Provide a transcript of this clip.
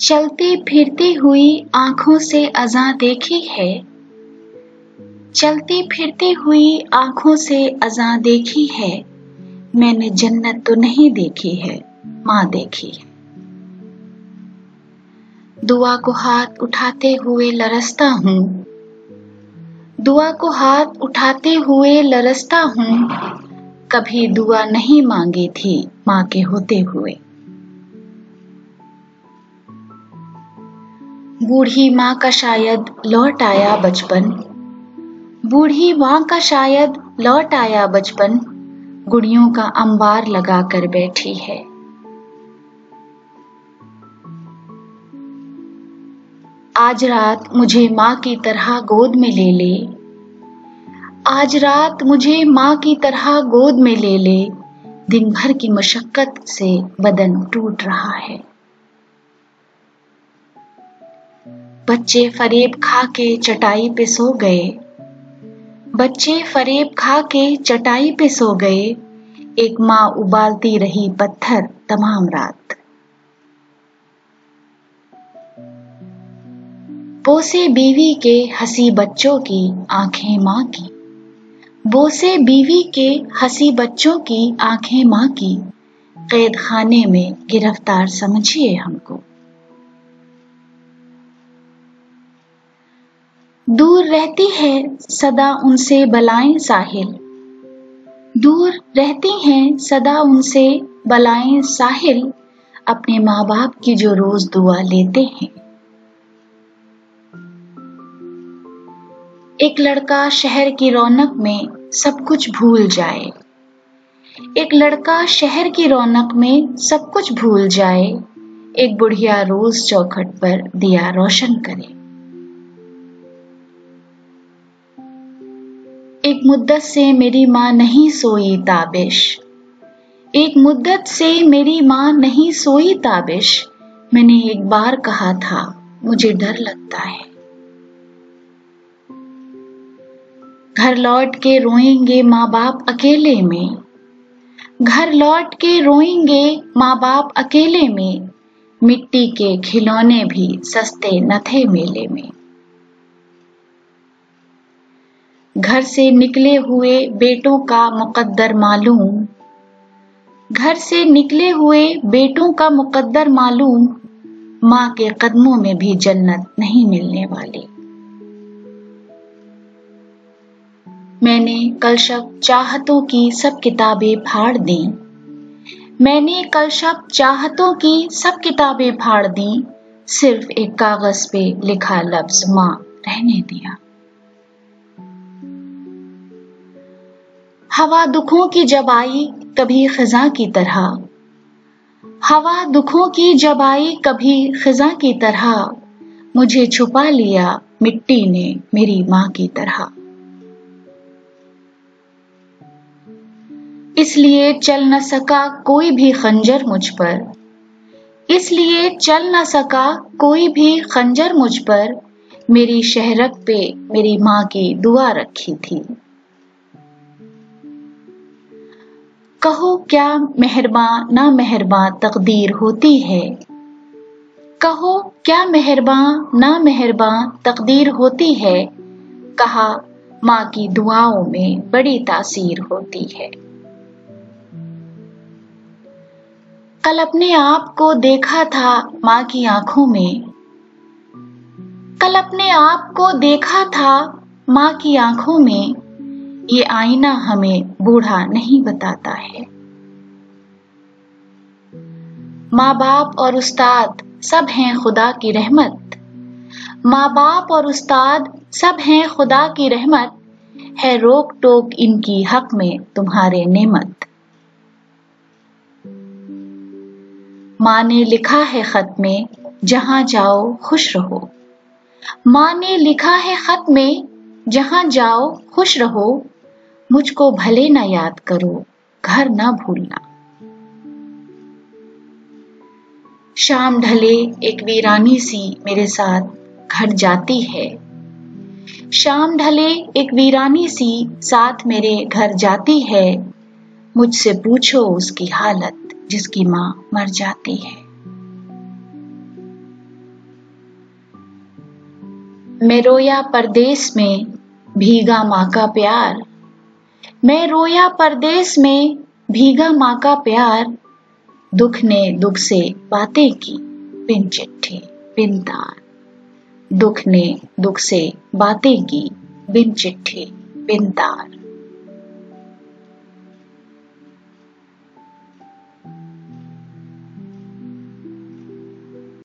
चलते फिरती हुई आंखों से अज़ां देखी है, चलती फिरती हुई आंखों से अज़ां देखी है, मैंने जन्नत तो नहीं देखी है, माँ देखी है। दुआ को हाथ उठाते हुए लरसता हूँ, दुआ को हाथ उठाते हुए लरसता हूँ, कभी दुआ नहीं मांगी थी माँ के होते हुए। बूढ़ी माँ का शायद लौट आया बचपन, बूढ़ी माँ का शायद लौट आया बचपन, गुड़ियों का अंबार लगा कर बैठी है। आज रात मुझे माँ की तरह गोद में ले ले, आज रात मुझे माँ की तरह गोद में ले ले, दिन भर की मशक्कत से बदन टूट रहा है। बच्चे फरेब खा के चटाई पे सो गए, बच्चे फरेब खा के चटाई पे सो गए, एक माँ उबालती रही पत्थर तमाम रात। बोसे बीवी के हंसी बच्चों की आंखें माँ की, बोसे बीवी के हंसी बच्चों की आंखें माँ की, कैद खाने में गिरफ्तार समझिए हमको। दूर रहती है सदा उनसे बलाएं साहिल, दूर रहती हैं सदा उनसे बलाएं साहिल, अपने माँ बाप की जो रोज दुआ लेते हैं। एक लड़का शहर की रौनक में सब कुछ भूल जाए, एक लड़का शहर की रौनक में सब कुछ भूल जाए, एक बुढ़िया रोज चौखट पर दिया रोशन करे। एक मुद्दत से मेरी माँ नहीं सोई ताबिश, एक मुद्दत से मेरी माँ नहीं सोई ताबिश, मैंने एक बार कहा था मुझे डर लगता है। घर लौट के रोएंगे माँ बाप अकेले में, घर लौट के रोएंगे माँ बाप अकेले में, मिट्टी के खिलौने भी सस्ते न थे मेले में। घर से निकले हुए बेटों का मुकद्दर मालूम, घर से निकले हुए बेटों का मुकद्दर मालूम, माँ के कदमों में भी जन्नत नहीं मिलने वाली। मैंने कल शब चाहतों की सब किताबें फाड़ दी, मैंने कल शब चाहतों की सब किताबें फाड़ दी, सिर्फ एक कागज पे लिखा लफ्ज माँ रहने दिया। हवा दुखों की जब आई कभी खिज़ा की तरह, हवा दुखों की जब आई कभी खिज़ा की तरह, मुझे छुपा लिया मिट्टी ने मेरी माँ की तरह। इसलिए चल न सका कोई भी खंजर मुझ पर, इसलिए चल न सका कोई भी खंजर मुझ पर, मेरी शहरक पे मेरी माँ की दुआ रखी थी। कहो क्या मेहरबान ना मेहरबान तकदीर होती है, कहो क्या मेहरबान ना मेहरबान तकदीर होती है, कहा माँ की दुआओं में बड़ी तासीर होती है। कल अपने आप को देखा था माँ की आंखों में, कल अपने आप को देखा था माँ की आंखों में, ये आईना हमें बूढ़ा नहीं बताता है। माँ बाप और उस्ताद सब हैं खुदा की रहमत, माँ बाप और उस्ताद सब हैं खुदा की रहमत, है रोक टोक इनकी हक में तुम्हारे नेमत। माँ ने लिखा है खत में जहां जाओ खुश रहो, माँ ने लिखा है खत में जहां जाओ खुश रहो, मुझको भले ना याद करो घर ना भूलना। शाम ढले एक वीरानी सी मेरे साथ घर जाती है, शाम ढले एक वीरानी सी साथ मेरे घर जाती है, मुझसे पूछो उसकी हालत जिसकी माँ मर जाती है। मैं रोया परदेश में भीगा माँ का प्यार, मैं रोया परदेश में भीगा माँ का प्यार, दुख ने दुख से बातें की बिन चिट्ठी बिन तार, दुख ने दुख से बातें की बिन चिट्ठी बिन तार।